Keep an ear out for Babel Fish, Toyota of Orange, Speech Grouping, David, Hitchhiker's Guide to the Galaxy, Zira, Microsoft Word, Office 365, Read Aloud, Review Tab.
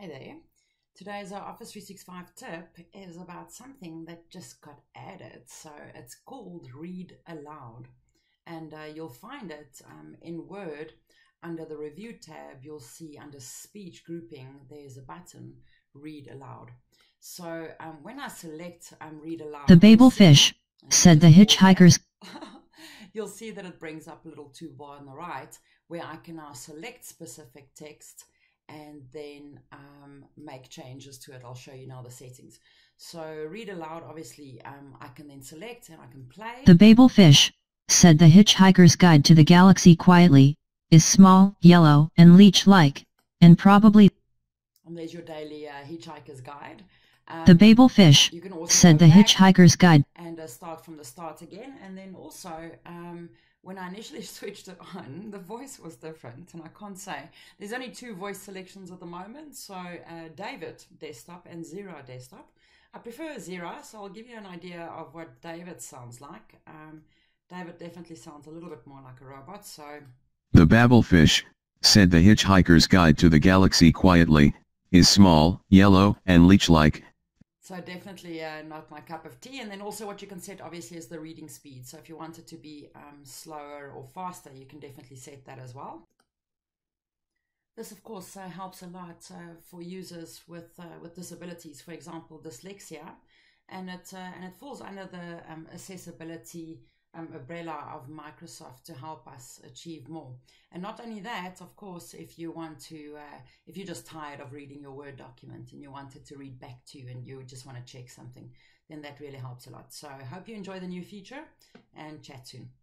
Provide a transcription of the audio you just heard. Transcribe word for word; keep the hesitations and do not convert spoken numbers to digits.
Hey there. Today's Office three sixty-five tip is about something that just got added. So it's called Read Aloud. And uh, you'll find it um, in Word under the Review tab. You'll see under Speech Grouping, there's a button, Read Aloud. So um, when I select um, Read Aloud... The Babel Fish, said the Hitchhiker's... You'll see that it brings up a little toolbar on the right where I can now select specific text and then um, make changes to it. I'll show you now the settings. So Read Aloud, obviously, um, I can then select and I can play. The Babel Fish, said the Hitchhiker's Guide to the Galaxy quietly, is small, yellow, and leech-like, and probably... And there's your daily uh, Hitchhiker's Guide. Um, the Babel Fish, said the Hitchhiker's Guide. And uh, start from the start again. And then also, um, when I initially switched it on, the voice was different. And I can't say. There's only two voice selections at the moment. So uh, David desktop and Zira desktop. I prefer Zira, so I'll give you an idea of what David sounds like. Um, David definitely sounds a little bit more like a robot. So the Babel Fish, said the Hitchhiker's Guide to the Galaxy quietly, is small, yellow, and leech-like. So definitely uh, not my cup of tea. And then also what you can set obviously is the reading speed. So if you want it to be um, slower or faster, you can definitely set that as well. This of course uh, helps a lot uh, for users with uh, with disabilities, for example dyslexia, and it uh, and it falls under the um, accessibility um, umbrella of Microsoft to help us achieve more. And not only that, of course, if you want to, uh, if you're just tired of reading your Word document and you want it to read back to you and you just want to check something, then that really helps a lot. So I hope you enjoy the new feature and chat soon.